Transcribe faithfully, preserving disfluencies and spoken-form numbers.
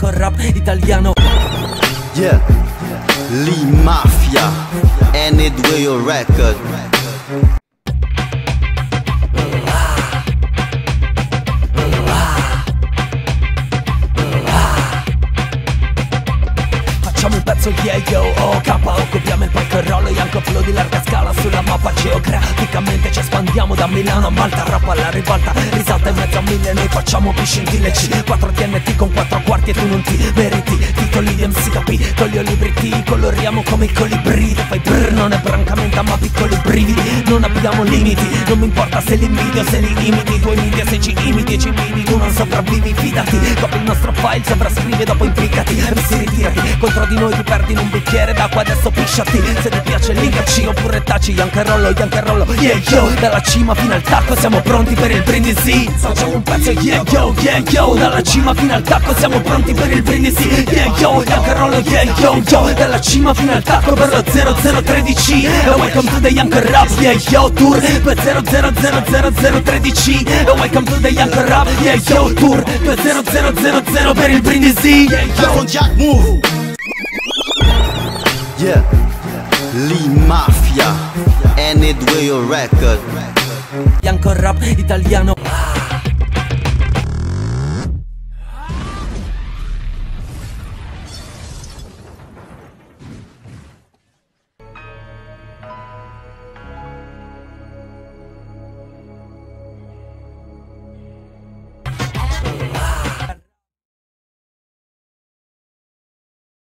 Bianco rap italiano. Yeah, Lee Mafia and it will your record. Facciamo un pezzo yeah yo oh kappa, occupiamo il palco e rollo Yanko flow di larga scala sulla mappa geograficamente, ci espandiamo da Milano a Malta, rap alla ribalta, risata in mezzo a mille, noi facciamo piscintille C, quattro T N T con quattro quarti e tu non ti meriti, titoli di M C K P, con gli olibri ti coloriamo come i colibri, te fai brr, non è brancamenta ma piccoli brividi, non abbiamo limiti, non mi importa se li invidio, se li imiti, tu invidia se ci imiti e ci vidi, tu non sopravvivi, fidati, copri il nostro file, sovrascrivi e dopo implicati, M C ritirati, contro di noi ti perdi in un bicchiere d'acqua, adesso pisciati, se ti piace linkaci oppure taci, Yanko e rollo, Yanko e rollo, yeah yo, dalla cima fino al tacco siamo pronti per il brindisi, facciamo un pezzo yeah yo, yeah yo, dalla cima fino al tacco siamo pronti per il brindisi, yeah yo, Yanko e rollo, yeah yo, yo, dalla cima fino al tacco per lo zero zero tredici, e welcome to the Yanko Rap, yeah yo tour, per zero zero zero zero zero tredici, e welcome to the Yanko Rap, yeah yo tour, per zero zero zero zero per il brindisi, yeah yo, con Jack Move. Yeah, Lee Mafia, and it will your record. Yanko Rap italiano.